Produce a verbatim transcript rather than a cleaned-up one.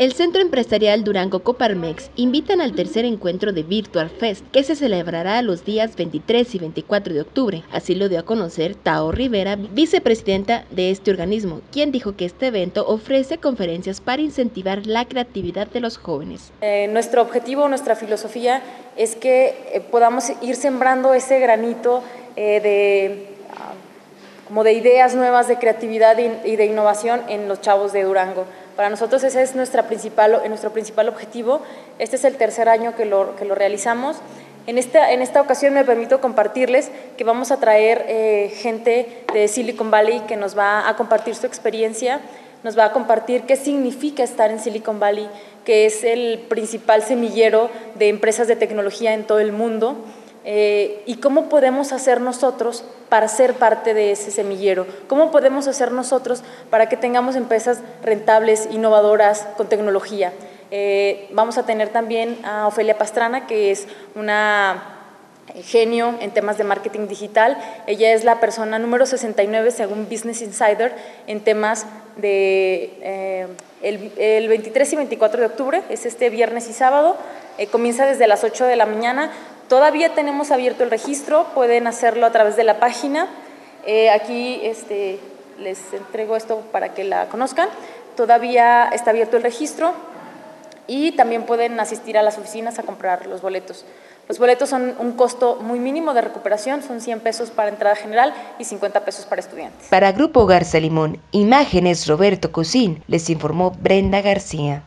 El Centro Empresarial Durango Coparmex invitan al tercer encuentro de Virtua Fest, que se celebrará los días veintitrés y veinticuatro de octubre. Así lo dio a conocer Tao Rivera, vicepresidenta de este organismo, quien dijo que este evento ofrece conferencias para incentivar la creatividad de los jóvenes. Eh, nuestro objetivo, nuestra filosofía es que eh, podamos ir sembrando ese granito eh, de... Uh, como de ideas nuevas, de creatividad y de innovación en los chavos de Durango. Para nosotros ese es nuestra principal, nuestro principal objetivo. Este es el tercer año que lo, que lo realizamos. En esta, en esta ocasión me permito compartirles que vamos a traer eh, gente de Silicon Valley que nos va a compartir su experiencia, nos va a compartir qué significa estar en Silicon Valley, que es el principal semillero de empresas de tecnología en todo el mundo. Eh, y cómo podemos hacer nosotros para ser parte de ese semillero, cómo podemos hacer nosotros para que tengamos empresas rentables, innovadoras, con tecnología. Eh, vamos a tener también a Ofelia Pastrana, que es una genio en temas de marketing digital. Ella es la persona número sesenta y nueve según Business Insider en temas de eh, el, el veintitrés y veinticuatro de octubre, es este viernes y sábado, eh, comienza desde las ocho de la mañana. Todavía tenemos abierto el registro, pueden hacerlo a través de la página. Eh, aquí este, les entrego esto para que la conozcan. Todavía está abierto el registro y también pueden asistir a las oficinas a comprar los boletos. Los boletos son un costo muy mínimo de recuperación, son cien pesos para entrada general y cincuenta pesos para estudiantes. Para Grupo Garza Limón, Imágenes Roberto Cosín, les informó Brenda García.